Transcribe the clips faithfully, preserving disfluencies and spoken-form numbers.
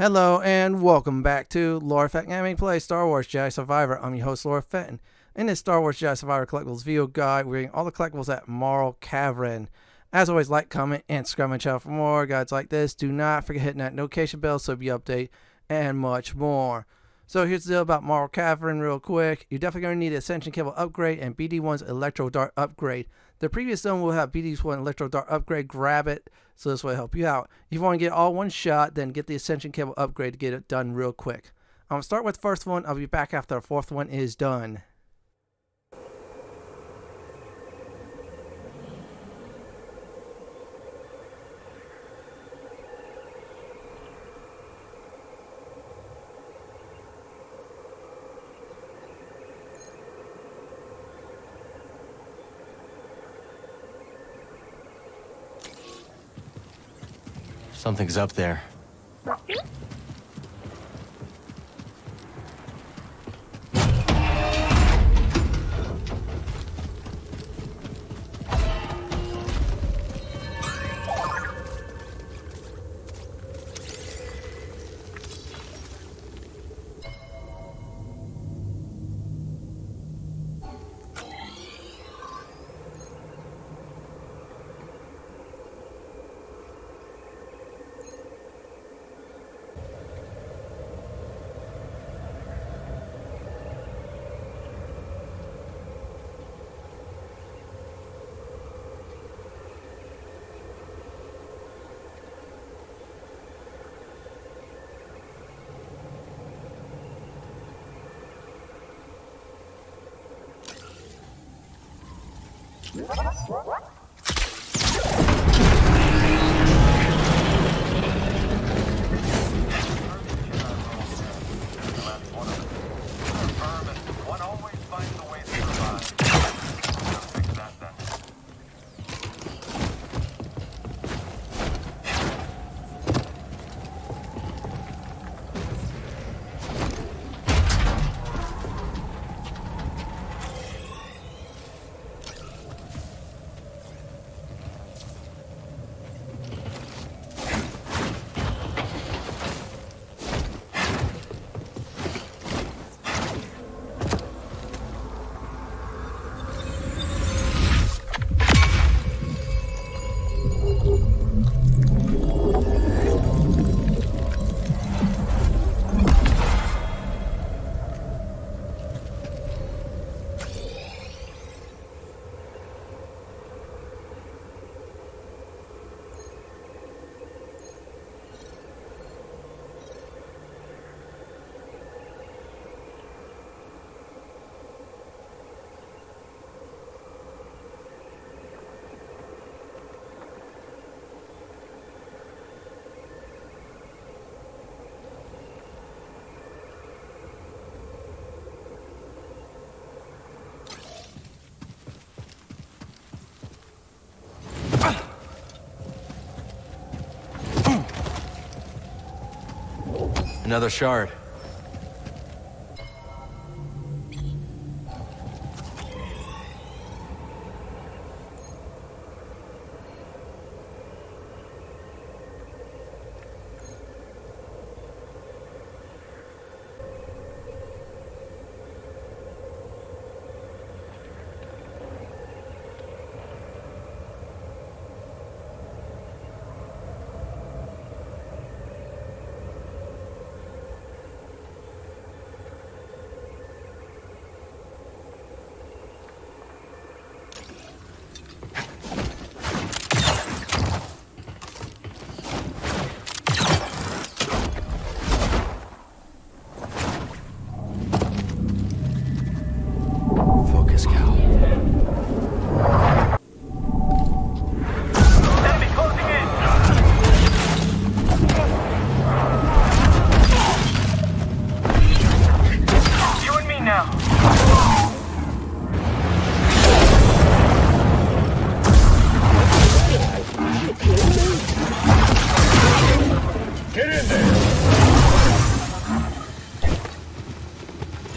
Hello and welcome back to Lord Fenton Gaming Play Star Wars Jedi Survivor. I'm your host Lord Fenton. In this Star Wars Jedi Survivor collectibles video guide, we're getting all the collectibles at Marl Cavern. As always, like, comment, and subscribe to my channel for more guides like this. Do not forget hitting that notification bell so you'll be updated and much more. So here's the deal about Marl Cavern real quick. You're definitely going to need Ascension Cable Upgrade and B D one's Electro Dart Upgrade. The previous zone will have B D one Electro Dart Upgrade. Grab it, so this will help you out. If you want to get all one shot, then get the Ascension Cable Upgrade to get it done real quick. I'm going to start with the first one. I'll be back after the fourth one is done. Something's up there. What? Another shard.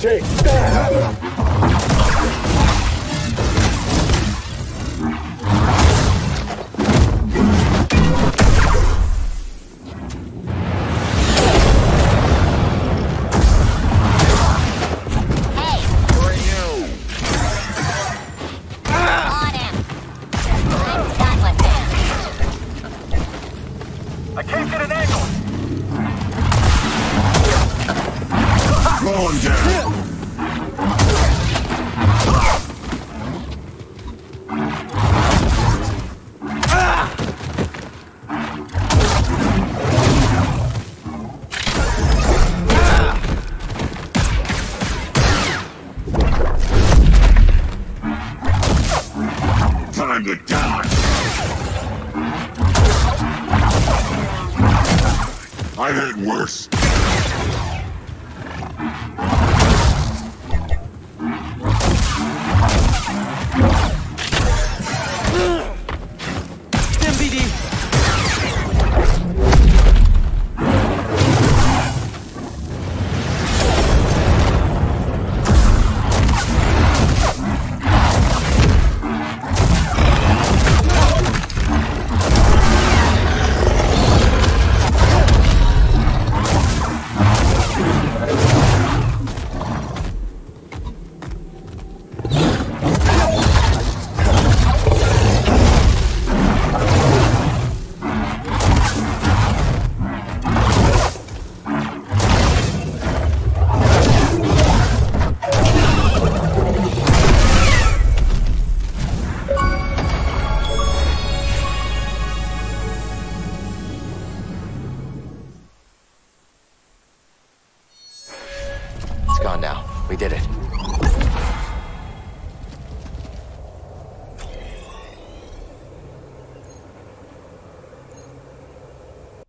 Take that! time to die! I've had worse.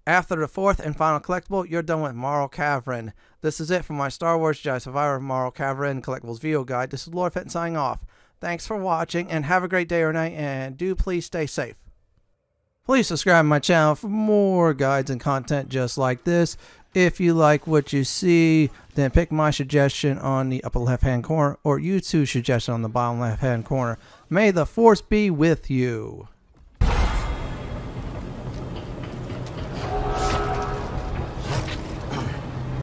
After the fourth and final collectible, you're done with Marl Cavern. This is it for my Star Wars Jedi Survivor Marl Cavern Collectibles Video Guide. This is Lord Fenton signing off. Thanks for watching, and have a great day or night, and do please stay safe. Please subscribe to my channel for more guides and content just like this. If you like what you see, then pick my suggestion on the upper left-hand corner, or YouTube's suggestion on the bottom left-hand corner. May the Force be with you.